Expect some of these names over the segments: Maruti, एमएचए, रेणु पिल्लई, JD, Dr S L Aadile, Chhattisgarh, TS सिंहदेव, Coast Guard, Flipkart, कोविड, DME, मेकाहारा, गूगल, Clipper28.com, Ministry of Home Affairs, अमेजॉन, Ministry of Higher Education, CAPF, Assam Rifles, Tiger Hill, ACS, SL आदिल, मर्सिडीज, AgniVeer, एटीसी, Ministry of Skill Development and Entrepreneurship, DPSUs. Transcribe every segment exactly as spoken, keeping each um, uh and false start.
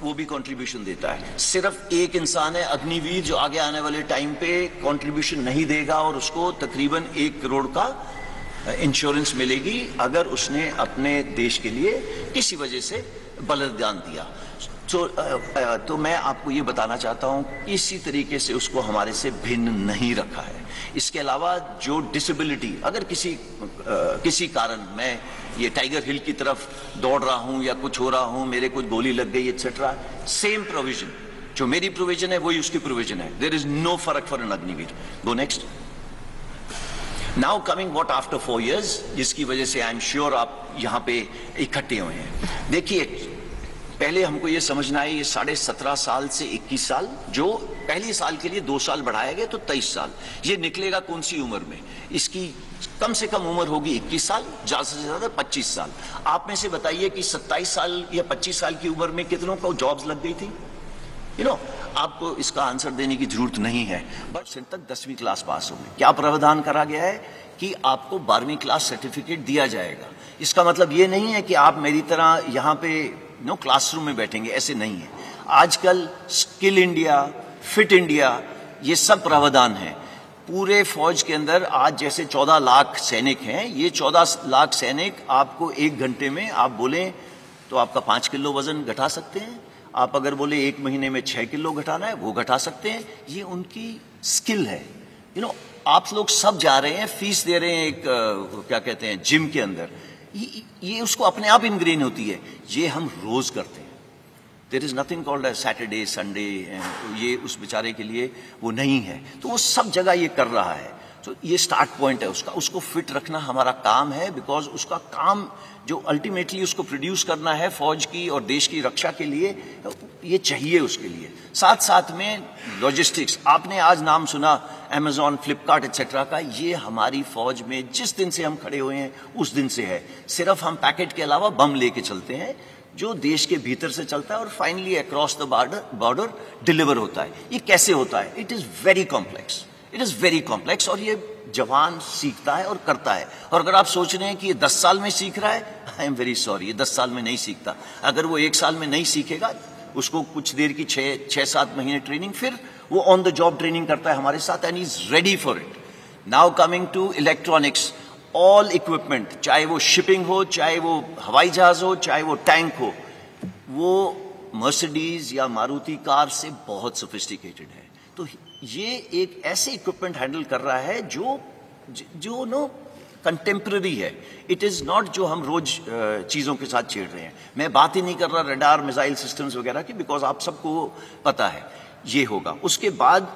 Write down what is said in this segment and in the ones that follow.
वो भी कंट्रीब्यूशन देता है। सिर्फ एक इंसान है अग्निवीर जो आगे आने वाले टाइम पे कंट्रीब्यूशन नहीं देगा और उसको तकरीबन एक करोड़ का इंश्योरेंस मिलेगी अगर उसने अपने देश के लिए किसी वजह से बलिदान दिया। तो तो मैं आपको ये बताना चाहता हूँ इसी तरीके से उसको हमारे से भिन्न नहीं रखा है। इसके अलावा जो डिसेबिलिटी, अगर किसी आ, किसी कारण मैं ये टाइगर हिल की तरफ दौड़ रहा हूँ या कुछ हो रहा हूँ, मेरे कुछ गोली लग गई एक्सेट्रा, सेम प्रोविजन जो मेरी प्रोविजन है वही उसकी प्रोविजन है। देयर इज नो फर्क for an Agniveer. Go next. Now coming what after four years, जिसकी वजह से आई एम श्योर आप यहाँ पे इकट्ठे हुए हैं। देखिए, पहले हमको ये समझना है ये साढ़े सत्रह साल से इक्कीस साल जो पहली साल के लिए दो साल बढ़ाया गया तो तेईस साल, ये निकलेगा कौन सी उम्र में? इसकी कम से कम उम्र होगी इक्कीस साल, ज़्यादा से ज़्यादा पच्चीस साल। आप में से बताइए कि सत्ताईस साल या पच्चीस साल की उम्र में कितनों को जॉब्स लग गई थी? यू you नो know, आपको इसका आंसर देने की जरूरत नहीं है। बस तक दसवीं क्लास पास होगी। क्या प्रावधान करा गया है कि आपको बारहवीं क्लास सर्टिफिकेट दिया जाएगा। इसका मतलब ये नहीं है कि आप मेरी तरह यहाँ पे नो क्लासरूम में बैठेंगे, ऐसे नहीं है। आजकल स्किल इंडिया, फिट इंडिया, ये सब प्रावधान है पूरे फौज के अंदर। आज जैसे चौदह लाख सैनिक हैं, ये चौदह लाख सैनिक आपको एक घंटे में आप बोले तो आपका पाँच किलो वजन घटा सकते हैं। आप अगर बोले एक महीने में छः किलो घटाना है, वो घटा सकते हैं। ये उनकी स्किल है। यू नो आप लोग सब जा रहे हैं, फीस दे रहे हैं एक क्या कहते हैं जिम के अंदर, ये, ये उसको अपने आप इनग्रेन होती है। ये हम रोज करते हैं। There is nothing called Saturday Sunday, ये उस बेचारे के लिए वो नहीं है। तो वो सब जगह ये कर रहा है। तो ये स्टार्ट पॉइंट है उसका। उसको फिट रखना हमारा काम है, बिकॉज उसका काम जो अल्टीमेटली उसको प्रोड्यूस करना है फौज की और देश की रक्षा के लिए, ये चाहिए उसके लिए। साथ साथ में लॉजिस्टिक्स, आपने आज नाम सुना अमेजॉन, फ्लिपकार्ट एक्सेट्रा का। ये हमारी फौज में जिस दिन से हम खड़े हुए हैं उस दिन से है। सिर्फ हम पैकेट के अलावा बम लेके चलते हैं जो देश के भीतर से चलता है और finally across the border border deliver होता है। ये कैसे होता है? It is very complex, it is very complex. और ये जवान सीखता है और करता है। और अगर आप सोच रहे हैं कि ये दस साल में सीख रहा है, आई एम वेरी सॉरी, ये दस साल में नहीं सीखता। अगर वो एक साल में नहीं सीखेगा, उसको कुछ देर की छः छः सात महीने ट्रेनिंग, फिर वो ऑन द जॉब ट्रेनिंग करता है हमारे साथ and is ready for it. Now coming to electronics, all equipment, चाहे वो शिपिंग हो, चाहे वो हवाई जहाज हो, चाहे वो टैंक हो, वो मर्सिडीज या मारुति कार से बहुत सोफिस्टिकेटेड है। तो ये एक ऐसे इक्विपमेंट हैंडल कर रहा है जो जो नो कंटेम्प्रेरी है। इट इज़ नॉट जो हम रोज चीज़ों के साथ छेड़ रहे हैं। मैं बात ही नहीं कर रहा रडार, मिसाइल सिस्टम्स वगैरह की, बिकॉज आप सबको पता है ये होगा। उसके बाद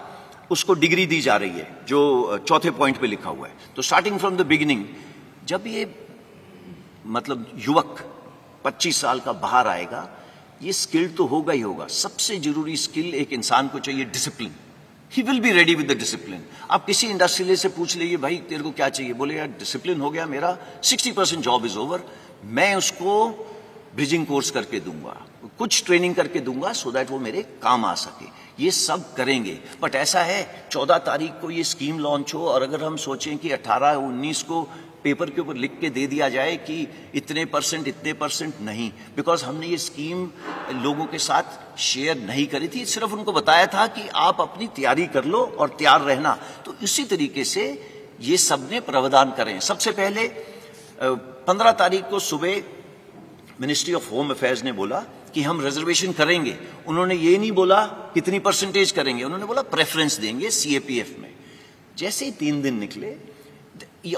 उसको डिग्री दी जा रही है जो चौथे पॉइंट पे लिखा हुआ है। तो स्टार्टिंग फ्रॉम द बिगिनिंग, जब ये मतलब युवक पच्चीस साल का बाहर आएगा, ये स्किल तो होगा ही होगा। सबसे जरूरी स्किल एक इंसान को चाहिए discipline. He will be ready with the discipline. आप किसी इंडस्ट्रियल से पूछ लीजिए, भाई तेरे को क्या चाहिए? बोले यार डिसिप्लिन हो गया मेरा, sixty percent job is over, मैं उसको ब्रिजिंग कोर्स करके दूंगा, कुछ ट्रेनिंग करके दूंगा सो दैट वो मेरे काम आ सके। ये सब करेंगे। बट ऐसा है चौदह तारीख को ये स्कीम लॉन्च हो और अगर हम सोचें कि अठारह उन्नीस को पेपर के ऊपर लिख के दे दिया जाए कि इतने परसेंट इतने परसेंट, नहीं, बिकॉज हमने ये स्कीम लोगों के साथ शेयर नहीं करी थी। सिर्फ उनको बताया था कि आप अपनी तैयारी कर लो और तैयार रहना। तो इसी तरीके से ये सब ने प्रावधान करें। सबसे पहले पंद्रह तारीख को सुबह मिनिस्ट्री ऑफ होम अफेयर्स ने बोला कि हम रिजर्वेशन करेंगे। उन्होंने ये नहीं बोला कितनी परसेंटेज करेंगे, उन्होंने बोला प्रेफरेंस देंगे सीएपीएफ में। जैसे ही तीन दिन निकले,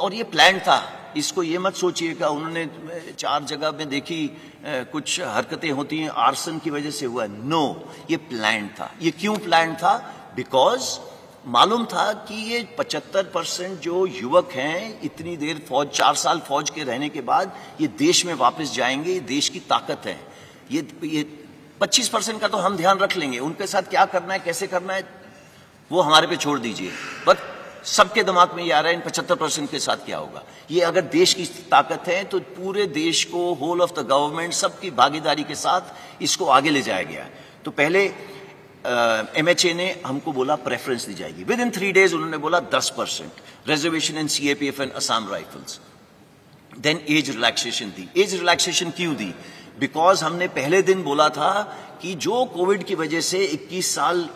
और ये प्लान था, इसको ये मत सोचिएगा उन्होंने चार जगह में देखी कुछ हरकतें होती हैं आर्सन की वजह से हुआ, नो, ये प्लान था। ये क्यों प्लान था? बिकॉज मालूम था कि ये पचहत्तर परसेंट जो युवक हैं इतनी देर फौज, चार साल फौज के रहने के बाद ये देश में वापस जाएंगे, ये देश की ताकत है। ये ये पच्चीस परसेंट का तो हम ध्यान रख लेंगे, उनके साथ क्या करना है कैसे करना है वो हमारे पे छोड़ दीजिए। बट सबके दिमाग में ये आ रहा है इन पचहत्तर परसेंट के साथ क्या होगा। ये अगर देश की ताकत है तो पूरे देश को, होल ऑफ द गवर्नमेंट, सबकी भागीदारी के साथ इसको आगे ले जाया गया। तो पहले एम एच ए ने हमको बोला प्रेफरेंस दी जाएगी। विद इन थ्री डेज उन्होंने बोला दस percent reservation in C A P F and Assam rifles. Then age relaxation दी। एज रिलैक्सेशन क्यों दी? बिकॉज हमने पहले दिन बोला था कि जो कोविड की वजह से इक्कीस साल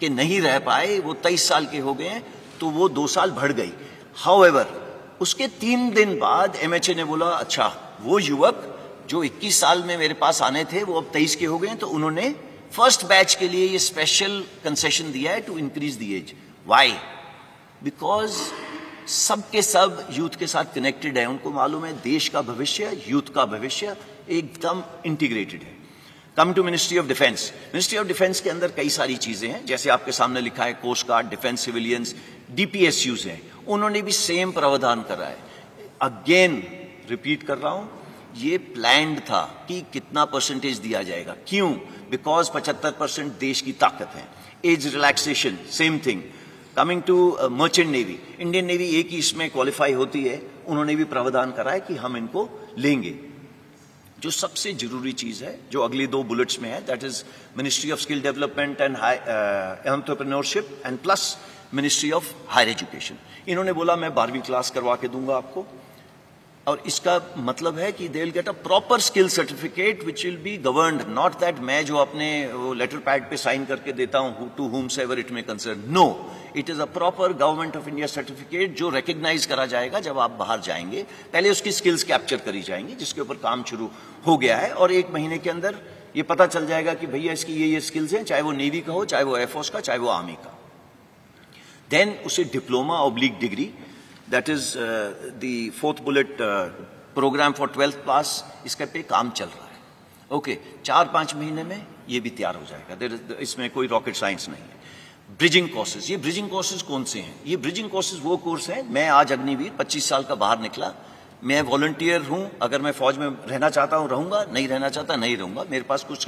के नहीं रह पाए वो तेईस साल के हो गए हैं, तो वो दो साल बढ़ गई। हाउएवर उसके तीन दिन बाद एमएचए ने बोला अच्छा वो युवक जो इक्कीस साल में मेरे पास आने थे वो अब तेईस के हो गए हैं, तो उन्होंने फर्स्ट बैच के लिए ये स्पेशल कंसेशन दिया है to increase the age. Why? Because सब के सब यूथ के साथ कनेक्टेड है, उनको मालूम है देश का भविष्य, यूथ का भविष्य एकदम इंटीग्रेटेड है। Come to ministry of defence. Ministry of defence के अंदर कई सारी चीजें हैं, जैसे आपके सामने लिखा है coast guard, defence civilians, DPSUs हैं, उन्होंने भी सेम प्रावधान करा है। अगेन रिपीट कर रहा हूं, ये प्लान्ड था कि कितना परसेंटेज दिया जाएगा। क्यों? बिकॉज पचहत्तर परसेंट देश की ताकत है। Age relaxation same thing. Coming to merchant navy, Indian navy एक ही इसमें क्वालिफाई होती है, उन्होंने भी प्रावधान करा है कि हम इनको लेंगे। जो सबसे जरूरी चीज है जो अगले दो बुलेट्स में है, that is ministry of skill development and entrepreneurship and plus ministry of higher education. इन्होंने बोला मैं बारहवीं क्लास करवा के दूंगा आपको, और इसका मतलब है कि they will get a proper skill certificate which will be governed, not that मैं जो अपने वो लेटर पैड पे साइन करके देता हूं to whomsoever it may concern. No, it is a proper government of India certificate जो recognise करा जाएगा जब आप बाहर जाएंगे। पहले उसकी स्किल्स कैप्चर करी जाएंगी, जिसके ऊपर काम शुरू हो गया है, और एक महीने के अंदर ये पता चल जाएगा कि भैया इसकी ये ये स्किल्स हैं, चाहे वो नेवी का हो, चाहे वो एयरफोर्स का, चाहे वो आर्मी का। देन उसे diploma oblique degree, that is the fourth bullet, programme for twelfth class, इसके पे काम चल रहा है। ओके okay, चार पांच महीने में ये भी तैयार हो जाएगा। देर इज, इसमें कोई रॉकेट साइंस नहीं है। ब्रिजिंग कोर्सेज, ये ब्रिजिंग कोर्सेज कौन से हैं? ये ब्रिजिंग कोर्सेज वो कोर्स हैं, मैं आज अग्निवीर पच्चीस साल का बाहर निकला, मैं वॉलंटियर हूँ, अगर मैं फौज में रहना चाहता हूँ रहूँगा, नहीं रहना चाहता नहीं रहूँगा। मेरे पास कुछ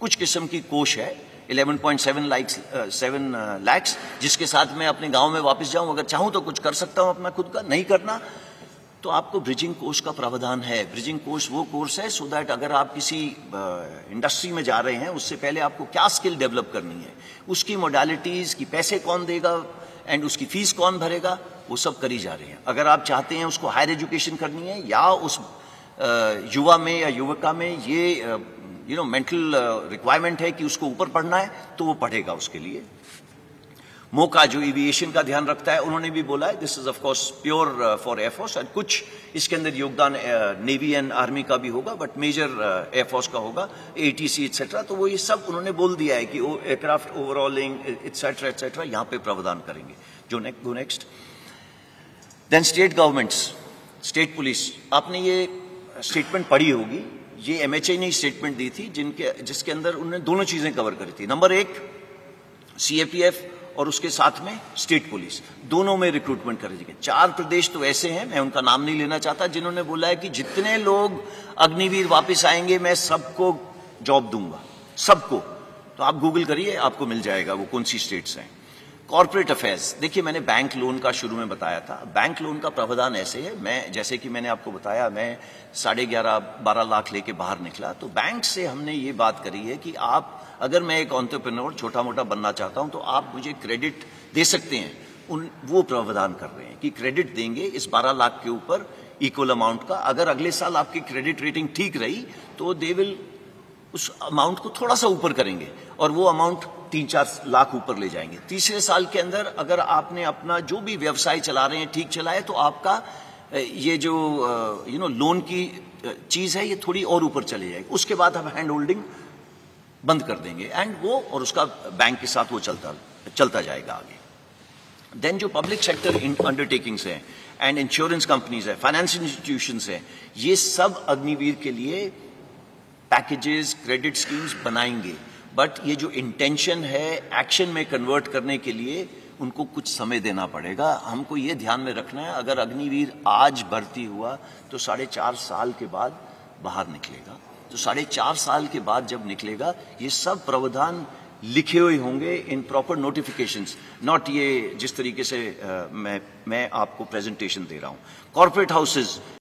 कुछ किस्म की कोश है, eleven point seven lakh seven lakhs, जिसके साथ मैं अपने गांव में वापस जाऊं, अगर चाहूं तो कुछ कर सकता हूं अपना खुद का, नहीं करना तो आपको ब्रिजिंग कोर्स का प्रावधान है। ब्रिजिंग कोर्स वो कोर्स है सो दैट अगर आप किसी इंडस्ट्री में जा रहे हैं उससे पहले आपको क्या स्किल डेवलप करनी है, उसकी मोडालिटीज की पैसे कौन देगा एंड उसकी फीस कौन भरेगा, वो सब करी जा रही है। अगर आप चाहते हैं उसको हायर एजुकेशन करनी है या उस युवा में या युवका में ये यू नो मेंटल रिक्वायरमेंट है कि उसको ऊपर पढ़ना है, तो वो पढ़ेगा उसके लिए। मोका जो एविएशन का ध्यान रखता है, उन्होंने भी बोला है this is of course pure for air force, and कुछ इसके अंदर योगदान नेवी एंड आर्मी का भी होगा, बट मेजर एयरफोर्स का होगा, एटीसी एक्सेट्रा। तो वो ये सब उन्होंने बोल दिया है कि एयरक्राफ्ट ओवरऑलिंग एक्सेट्रा एक्सेट्रा यहाँ पे प्रावधान करेंगे। जो next go next then state governments, state police. आपने ये स्टेटमेंट पढ़ी होगी, ये एमएचए ने स्टेटमेंट दी थी जिनके जिसके अंदर उन्होंने दोनों चीजें कवर करी थी। नंबर एक, सीएपीएफ और उसके साथ में स्टेट पुलिस, दोनों में रिक्रूटमेंट करेंगे। चार प्रदेश तो ऐसे हैं, मैं उनका नाम नहीं लेना चाहता, जिन्होंने बोला है कि जितने लोग अग्निवीर वापस आएंगे मैं सबको जॉब दूंगा, सबको। तो आप गूगल करिए, आपको मिल जाएगा वो कौन सी स्टेट्स हैं। कॉर्पोरेट अफेयर्स, देखिए मैंने बैंक लोन का शुरू में बताया था, बैंक लोन का प्रावधान ऐसे है, मैं जैसे कि मैंने आपको बताया मैं साढ़े ग्यारह बारह लाख लेके बाहर निकला, तो बैंक से हमने ये बात करी है कि आप अगर मैं एक एंटरप्रेन्योर छोटा मोटा बनना चाहता हूँ तो आप मुझे क्रेडिट दे सकते हैं। उन वो प्रावधान कर रहे हैं कि क्रेडिट देंगे इस बारह लाख के ऊपर इक्वल अमाउंट का, अगर अगले साल आपकी क्रेडिट रेटिंग ठीक रही तो दे विल उस अमाउंट को थोड़ा सा ऊपर करेंगे और वो अमाउंट तीन चार लाख ऊपर ले जाएंगे। तीसरे साल के अंदर अगर आपने अपना जो भी व्यवसाय चला रहे हैं ठीक चलाए तो आपका ये जो यू नो लोन की चीज है ये थोड़ी और ऊपर चले जाएगी। उसके बाद हम हैंड होल्डिंग बंद कर देंगे एंड वो और उसका बैंक के साथ वो चलता चलता जाएगा आगे। देन जो पब्लिक सेक्टर अंडरटेकिंग्स हैं एंड इंश्योरेंस कंपनीज है, फाइनेंस इंस्टीट्यूशंस हैं, ये सब अग्निवीर के लिए पैकेजेस क्रेडिट स्कीम्स बनाएंगे, बट ये जो इंटेंशन है एक्शन में कन्वर्ट करने के लिए उनको कुछ समय देना पड़ेगा। हमको ये ध्यान में रखना है, अगर अग्निवीर आज भर्ती हुआ तो साढ़े चार साल के बाद बाहर निकलेगा, तो साढ़े चार साल के बाद जब निकलेगा ये सब प्रावधान लिखे हुए होंगे इन प्रॉपर नोटिफिकेशंस, नॉट ये जिस तरीके से आ, मैं मैं आपको प्रेजेंटेशन दे रहा हूँ। Corporate houses,